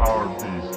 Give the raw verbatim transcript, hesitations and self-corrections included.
ARBEAST.